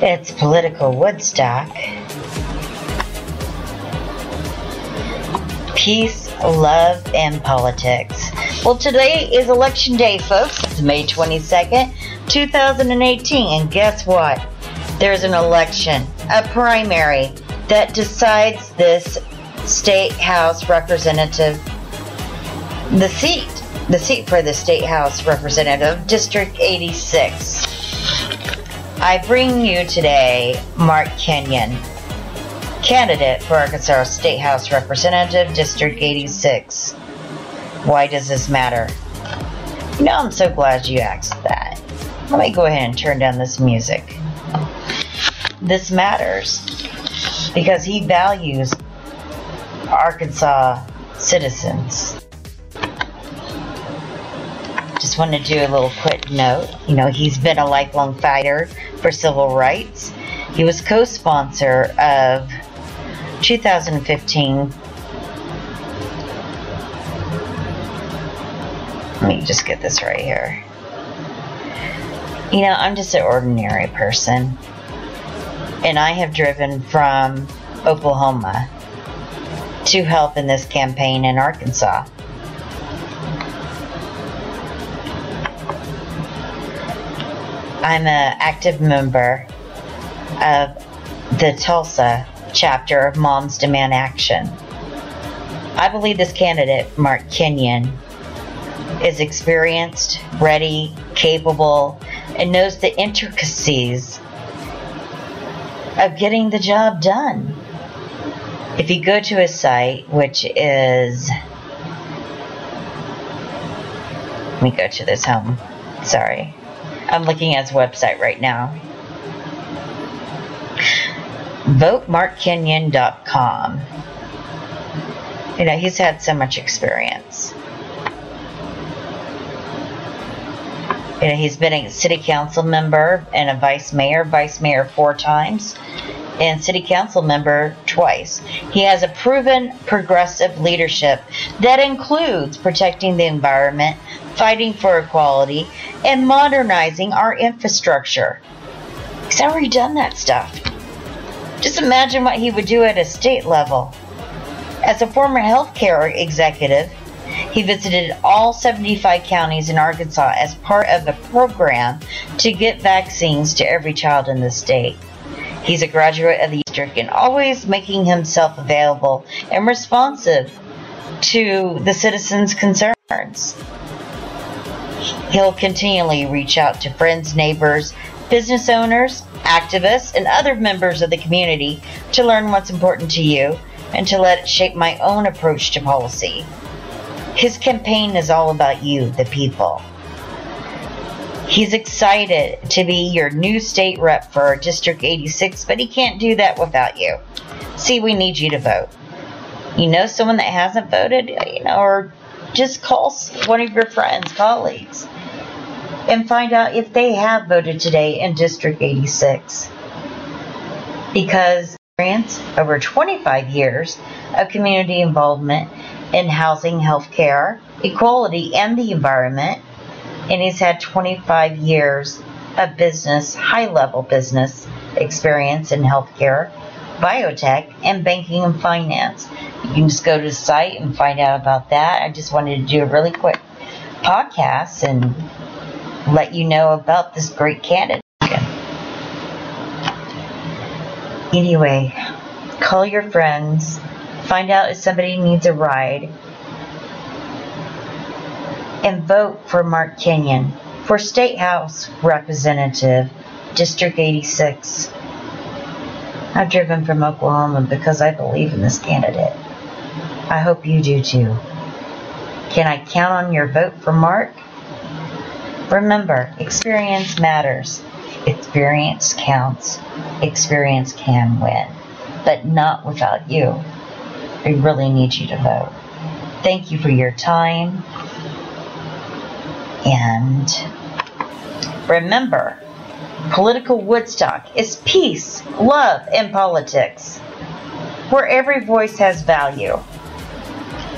It's Political Woodstock. Peace, love, and politics. Well, today is Election Day, folks. It's May 22nd, 2018. And guess what? There's an election, a primary, that decides this State House Representative, the seat for the State House Representative, District 86. I bring you today Mark Kinion, candidate for Arkansas State House Representative, District 86. Why does this matter? You know, I'm so glad you asked that. Let me go ahead and turn down this music. This matters because he values Arkansas citizens. Just want to do a little quick note. You know, he's been a lifelong fighter for civil rights. He was co-sponsor of 2015. Let me just get this right here. You know, I'm just an ordinary person, and I have driven from Oklahoma to help in this campaign in Arkansas. I'm an active member of the Tulsa chapter of Moms Demand Action. I believe this candidate, Mark Kinion, is experienced, ready, capable, and knows the intricacies of getting the job done. If you go to his site, which is, let me go to this home, sorry. I'm looking at his website right now. VoteMarkKinion.com. You know, he's had so much experience. You know, he's been a city council member and a vice mayor 4 times, and city council member twice. He has a proven progressive leadership that includes protecting the environment, fighting for equality, and modernizing our infrastructure. He's already done that stuff. Just imagine what he would do at a state level. As a former healthcare executive, he visited all 75 counties in Arkansas as part of a program to get vaccines to every child in the state. He's a graduate of the district and always making himself available and responsive to the citizens' concerns. He'll continually reach out to friends, neighbors, business owners, activists, and other members of the community to learn what's important to you and to let it shape my own approach to policy. His campaign is all about you, the people. He's excited to be your new state rep for District 86, but he can't do that without you. See, we need you to vote. You know someone that hasn't voted, you know, or just call one of your friends, colleagues, and find out if they have voted today in District 86. Because over 25 years of community involvement in housing, healthcare, equality, and the environment, and he's had 25 years of business, high-level business experience in healthcare, biotech, and banking and finance. You can just go to the site and find out about that. I just wanted to do a really quick podcast and let you know about this great candidate. Anyway, call your friends, find out if somebody needs a ride, and vote for Mark Kinion for State House Representative, District 86. I've driven from Oklahoma because I believe in this candidate. I hope you do too. Can I count on your vote for Mark? Remember, experience matters. Experience counts. Experience can win, but not without you. I really need you to vote. Thank you for your time. And remember, Political Woodstock is peace, love, and politics, where every voice has value.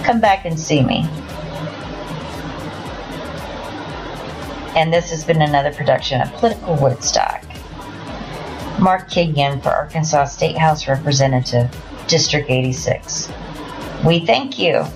Come back and see me. And this has been another production of Political Woodstock. Mark Kinion for Arkansas State House Representative, District 86. We thank you.